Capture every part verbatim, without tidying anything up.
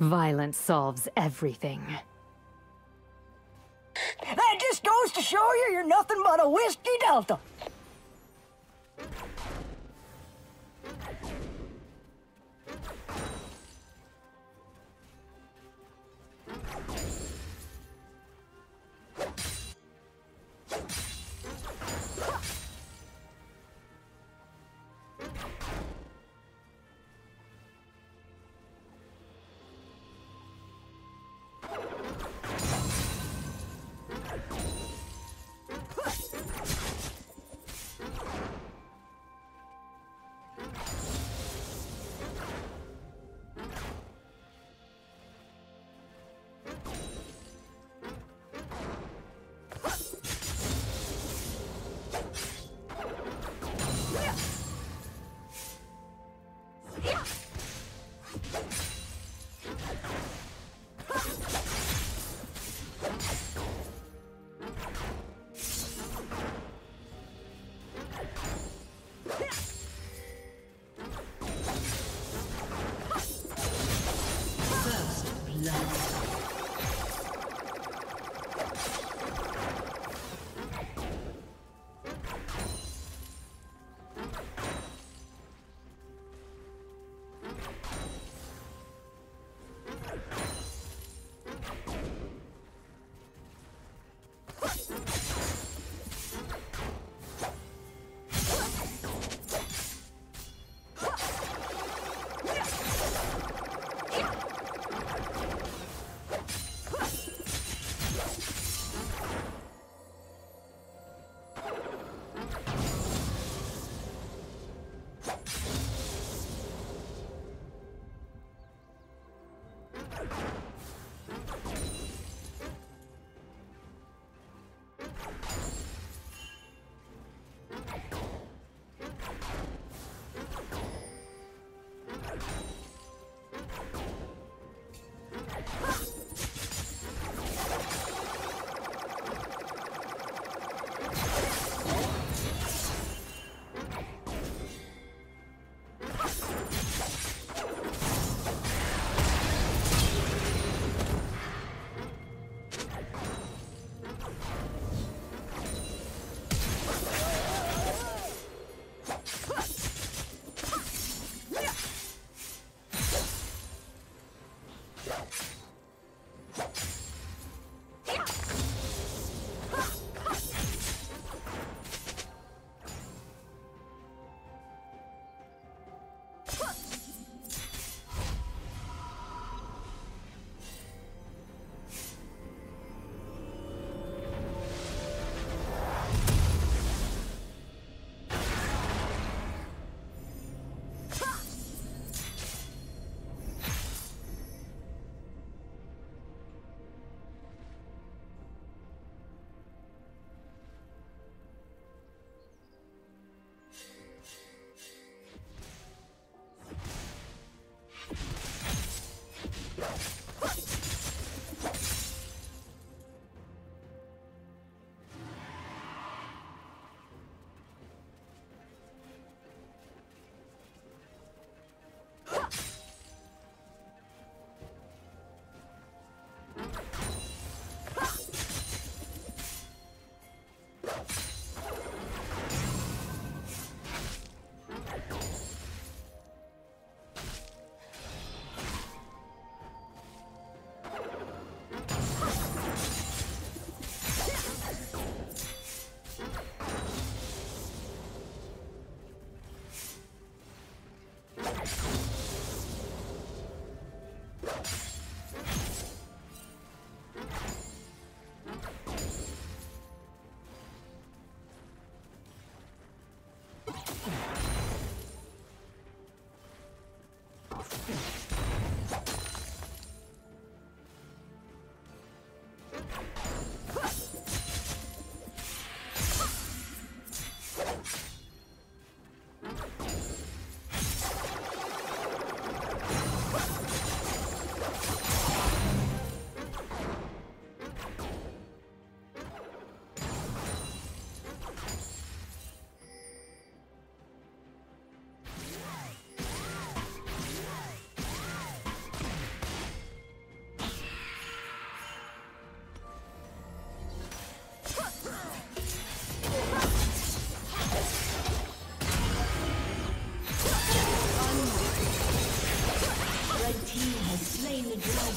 Violence solves everything. That just goes to show you you're nothing but a whiskey delta.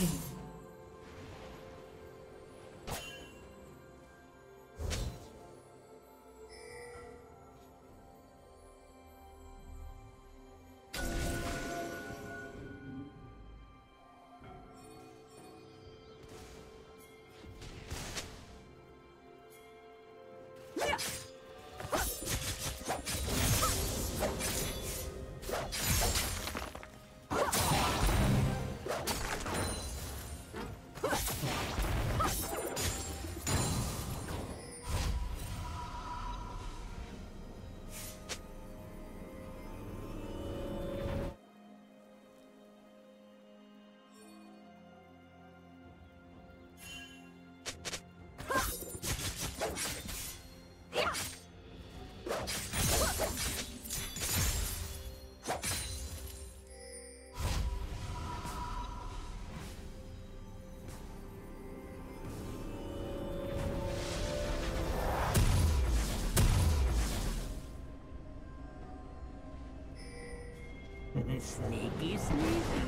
Living. Sneaky, sneaky.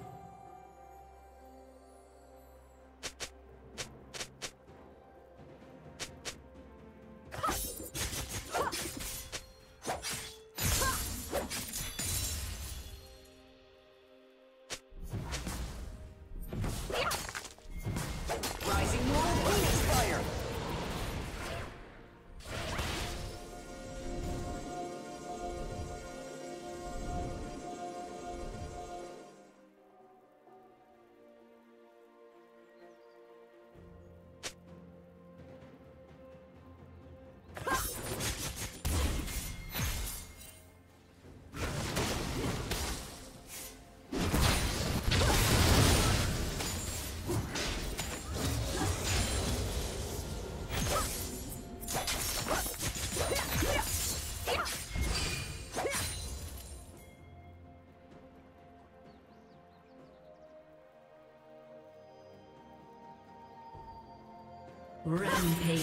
Rampage.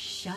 Shut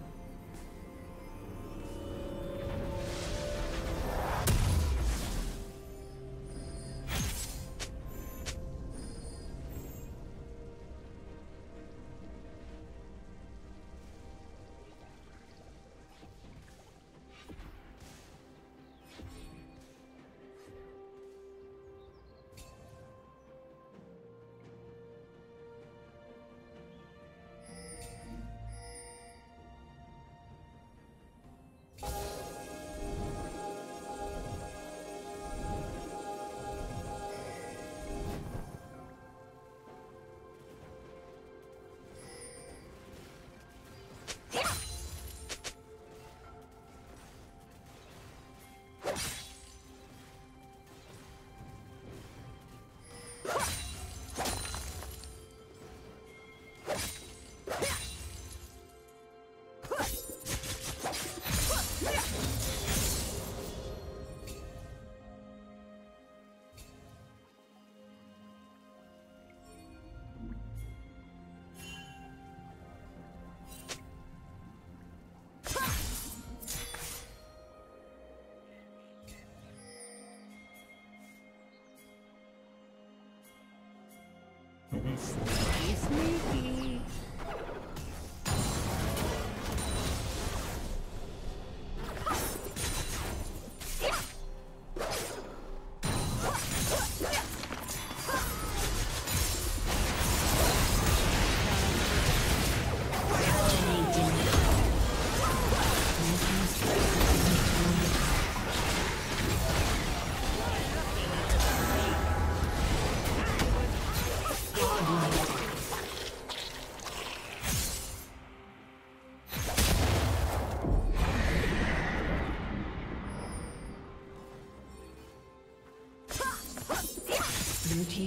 Sneaky, sneaky.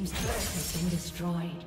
team's turret has been destroyed.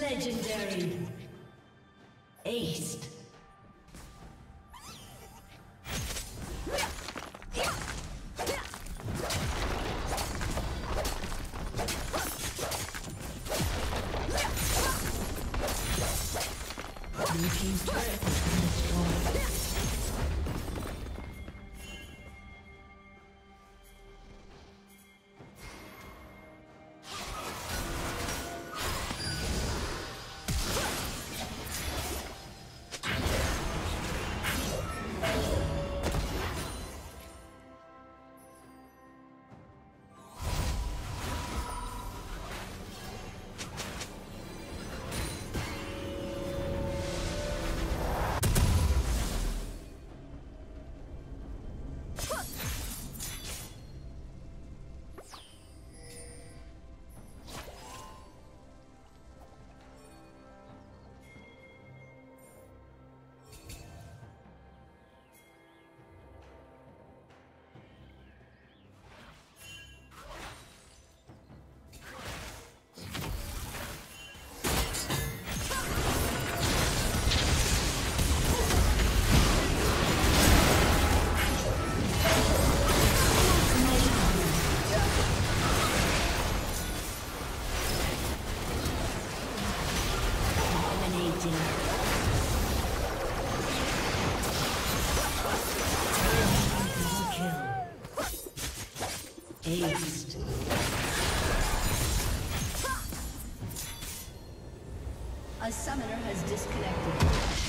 Legendary. Ace. A summoner has disconnected.